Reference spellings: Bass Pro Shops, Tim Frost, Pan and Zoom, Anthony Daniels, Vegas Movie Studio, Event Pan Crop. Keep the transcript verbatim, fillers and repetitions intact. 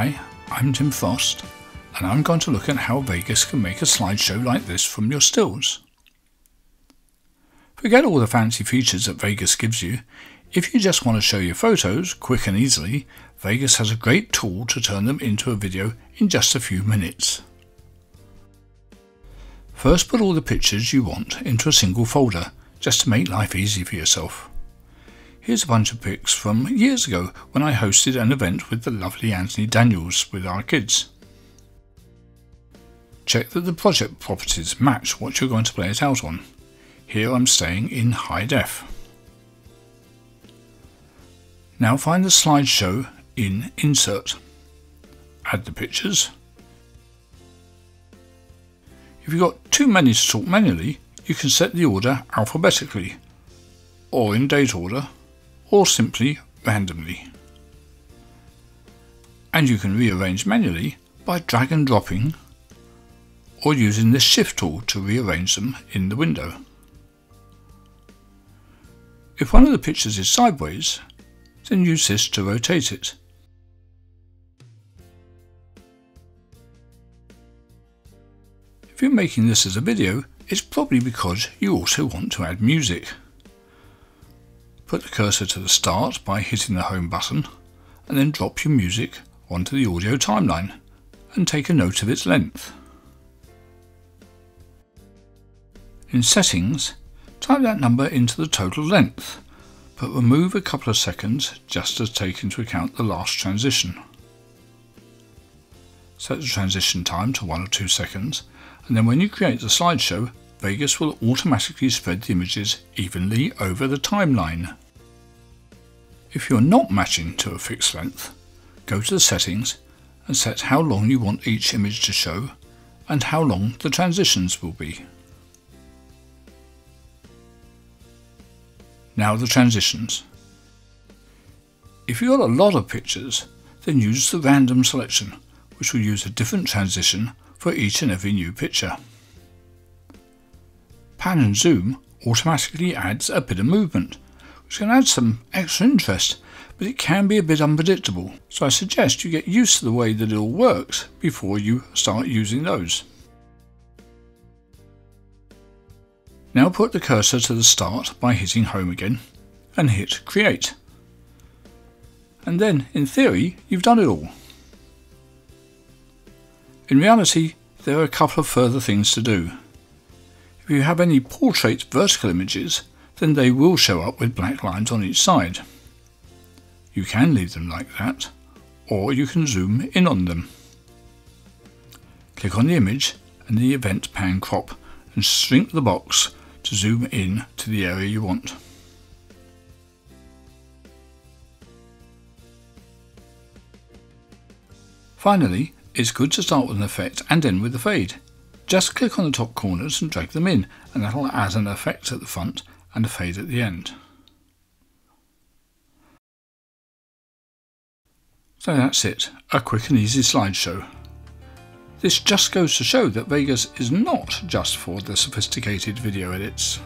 Hi, I'm Tim Frost, and I'm going to look at how Vegas can make a slideshow like this from your stills. Forget all the fancy features that Vegas gives you. If you just want to show your photos quick and easily, Vegas has a great tool to turn them into a video in just a few minutes. First, put all the pictures you want into a single folder, just to make life easy for yourself. Here's a bunch of pics from years ago when I hosted an event with the lovely Anthony Daniels with our kids. Check that the project properties match what you're going to play it out on. Here I'm staying in high def. Now find the slideshow in Insert, add the pictures. If you've got too many to sort manually, you can set the order alphabetically, or in date order, or simply randomly. And you can rearrange manually by drag and dropping, or using the Shift tool to rearrange them in the window. If one of the pictures is sideways, then use this to rotate it. If you're making this as a video, it's probably because you also want to add music. Put the cursor to the start by hitting the home button, and then drop your music onto the audio timeline and take a note of its length. In Settings, type that number into the total length, but remove a couple of seconds just to take into account the last transition. Set the transition time to one or two seconds, and then when you create the slideshow, Vegas will automatically spread the images evenly over the timeline. If you're not matching to a fixed length, go to the settings and set how long you want each image to show and how long the transitions will be. Now the transitions. If you've got a lot of pictures, then use the random selection, which will use a different transition for each and every new picture. Pan and Zoom automatically adds a bit of movement, which can add some extra interest, but it can be a bit unpredictable, so I suggest you get used to the way that it all works before you start using those. Now put the cursor to the start by hitting home again and hit create. And then, in theory, you've done it all. In reality, there are a couple of further things to do. If you have any portrait vertical images, then they will show up with black lines on each side. You can leave them like that, or you can zoom in on them. Click on the image and the Event Pan Crop and shrink the box to zoom in to the area you want. Finally, it's good to start with an effect and end with a fade. Just click on the top corners and drag them in, and that'll add an effect at the front and a fade at the end. So that's it, a quick and easy slideshow. This just goes to show that Vegas is not just for the sophisticated video edits.